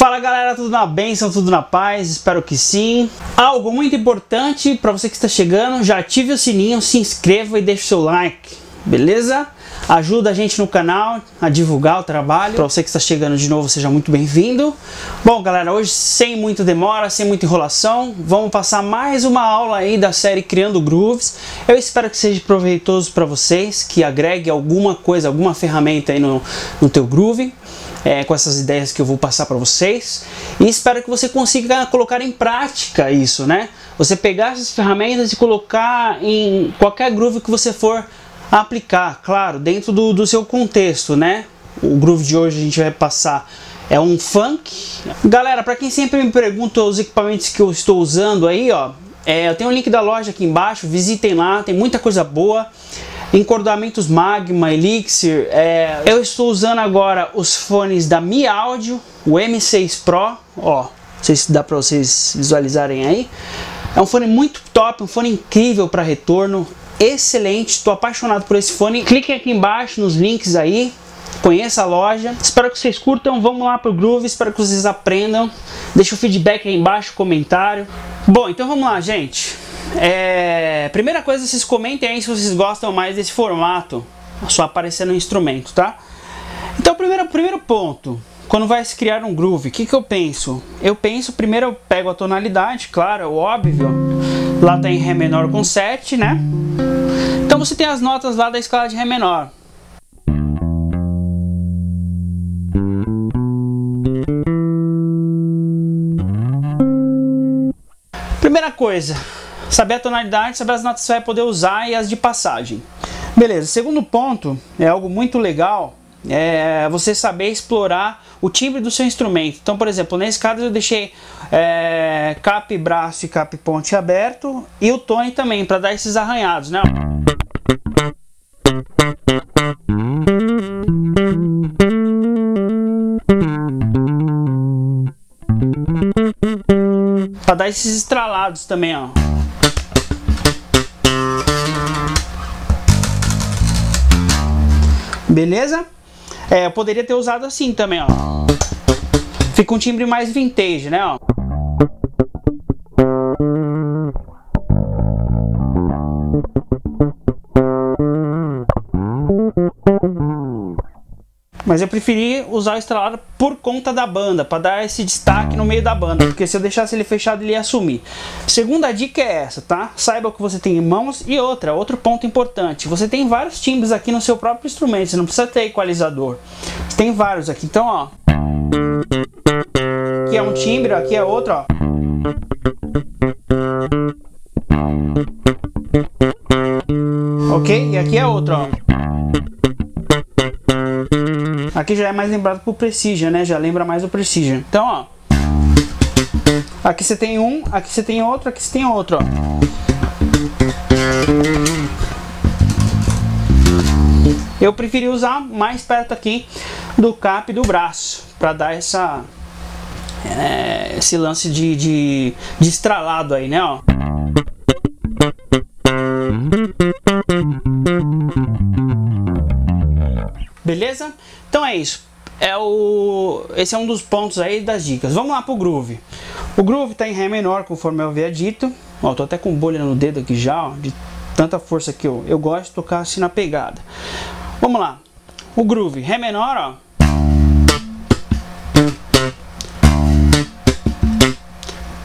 Fala galera, tudo na bênção, tudo na paz? Espero que sim. Algo muito importante para você que está chegando, já ative o sininho, se inscreva e deixe o seu like, beleza? Ajuda a gente no canal a divulgar o trabalho. Para você que está chegando de novo, seja muito bem-vindo. Bom galera, hoje sem muita demora, sem muita enrolação, vamos passar mais uma aula aí da série Criando Grooves. Eu espero que seja proveitoso para vocês, que agregue alguma coisa, alguma ferramenta aí no teu groove. Com essas ideias que eu vou passar para vocês, e espero que você consiga colocar em prática isso, né? Você pegar essas ferramentas e colocar em qualquer groove que você for aplicar, claro, dentro do seu contexto, né? O groove de hoje a gente vai passar é um funk. Galera, para quem sempre me pergunta os equipamentos que eu estou usando aí, ó, eu tenho o link da loja aqui embaixo, visitem lá, tem muita coisa boa. Encordamentos Magma, Elixir, eu estou usando agora os fones da Mi Audio, o M6 Pro, ó, não sei se dá para vocês visualizarem aí, é um fone muito top, um fone incrível para retorno, excelente, estou apaixonado por esse fone, cliquem aqui embaixo nos links aí, conheça a loja, espero que vocês curtam, vamos lá pro groove, espero que vocês aprendam, deixa o feedback aí embaixo, comentário. Bom, então vamos lá gente. Primeira coisa, vocês comentem aí se vocês gostam mais desse formato, só aparecendo um instrumento, tá? Então, primeiro ponto, quando vai se criar um groove, o que que eu penso? Eu penso, primeiro eu pego a tonalidade, claro, é óbvio, lá tá em Ré menor com 7, né? Então você tem as notas lá da escala de Ré menor. Primeira coisa, saber a tonalidade, saber as notas que você vai poder usar e as de passagem. Beleza, segundo ponto, é algo muito legal, você saber explorar o timbre do seu instrumento. Então, por exemplo, nesse caso eu deixei cap braço e cap ponte aberto e o tone também, para dar esses arranhados, né? Para dar esses estralados também, ó. Beleza? Eu poderia ter usado assim também, ó. Fica um timbre mais vintage, né, ó. Mas eu preferi usar o estralado por conta da banda, para dar esse destaque no meio da banda, porque se eu deixasse ele fechado, ele ia sumir. Segunda dica é essa, tá? Saiba o que você tem em mãos. E outro ponto importante, você tem vários timbres aqui no seu próprio instrumento, você não precisa ter equalizador. Você tem vários aqui, então ó, aqui é um timbre, aqui é outro, ó. Ok? E aqui é outro, ó. Aqui já é mais lembrado pro Precision, né? Já lembra mais o Precision. Então, ó. Aqui você tem um, aqui você tem outro, aqui você tem outro, ó. Eu preferi usar mais perto aqui do cap do braço, pra dar essa... esse lance de estralado aí, né, ó. Beleza? Então é isso. Esse é um dos pontos aí das dicas. Vamos lá pro groove. O groove tá em Ré menor, conforme eu havia dito. Ó, tô até com bolha no dedo aqui já, ó, de tanta força que eu gosto de tocar assim na pegada. Vamos lá. O groove, Ré menor, ó.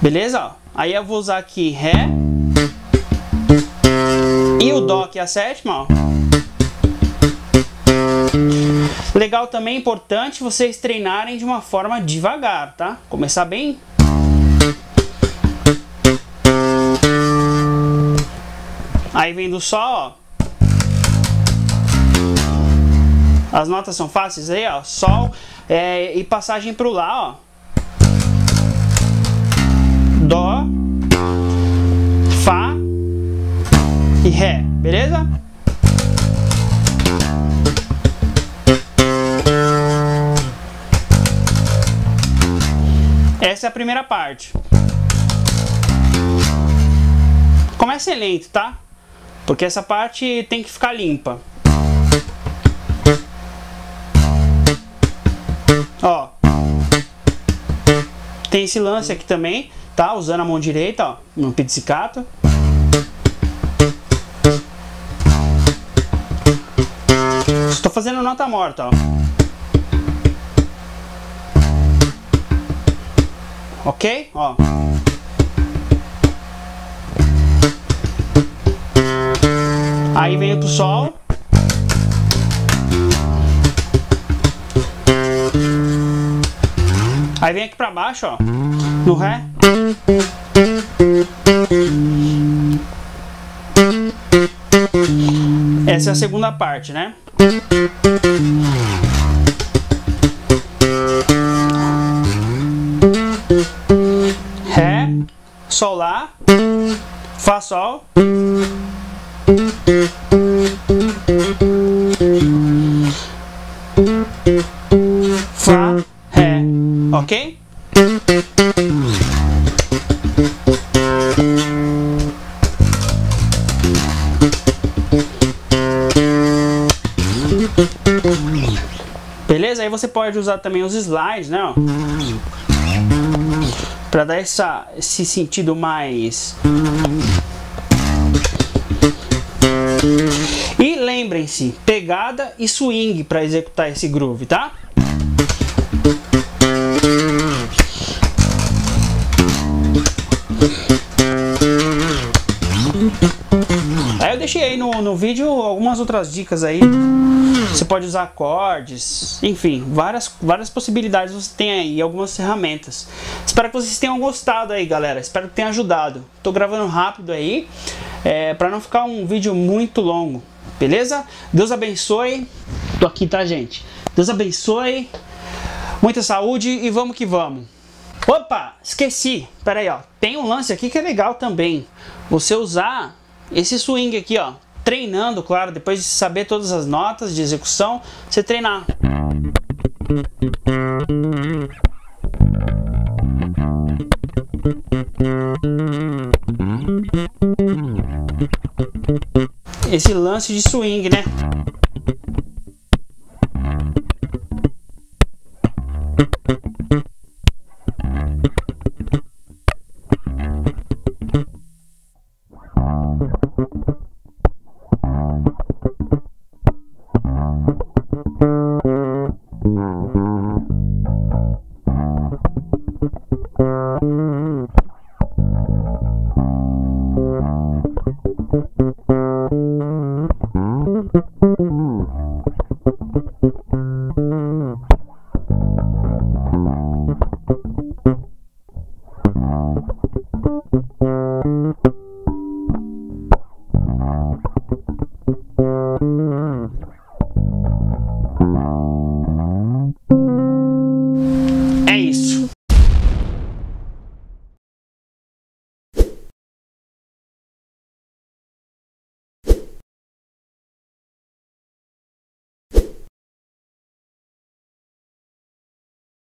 Beleza? Ó. Aí eu vou usar aqui Ré. E o Dó, que é a sétima, ó. Legal também, é importante vocês treinarem de uma forma devagar, tá? Começar bem. Aí vem do Sol, ó. As notas são fáceis aí, ó. Sol e passagem pro Lá, ó. Dó, Fá e Ré, beleza? Essa é a primeira parte. Comece lento, tá? Porque essa parte tem que ficar limpa. Ó. Tem esse lance aqui também, tá? Usando a mão direita, ó, no pizzicato. Estou fazendo nota morta, ó. Ok? Ó. Aí vem pro sol. Aí vem aqui pra baixo, ó, no ré. Essa é a segunda parte, né? Ré, sol, lá, fá, sol. Fá, ré, ok? Beleza? Aí você pode usar também os slides, né? Para dar esse sentido mais... E lembrem-se, pegada e swing para executar esse groove, tá? Aí eu deixei aí no vídeo algumas outras dicas aí. Você pode usar acordes, enfim, várias possibilidades você tem aí, algumas ferramentas. Espero que vocês tenham gostado aí, galera. Espero que tenha ajudado. Tô gravando rápido aí, para não ficar um vídeo muito longo, beleza? Deus abençoe. Tô aqui, tá, gente? Deus abençoe. Muita saúde e vamos que vamos. Opa, esqueci. Pera aí, ó. Tem um lance aqui que é legal também. Você usar esse swing aqui, ó. Treinando, claro, depois de saber todas as notas de execução, você treinar. Esse lance de swing, né?